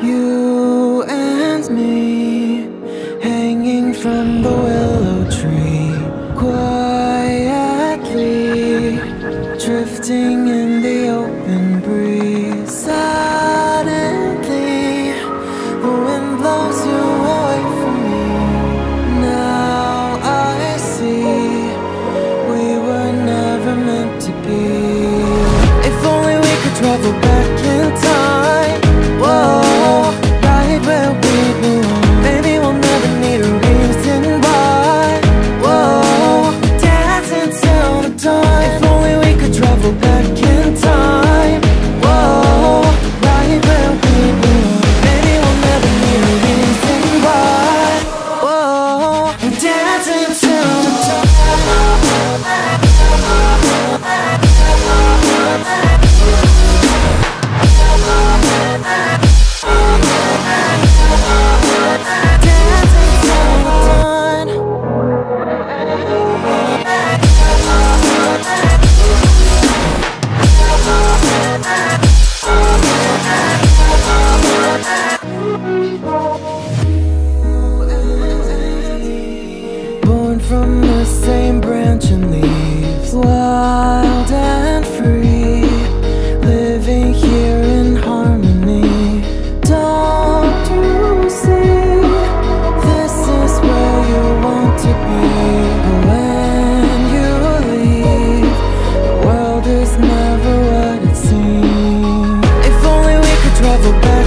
You and me, hanging from the willow tree, quietly drifting in the open breeze. Suddenly, the wind blows you away from me. Now I see, we were never meant to be. If only we could travel back in time. Whoa. From the same branch and leaves, wild and free, living here in harmony. Don't you see, this is where you want to be. But when you leave, the world is never what it seems. If only we could travel back.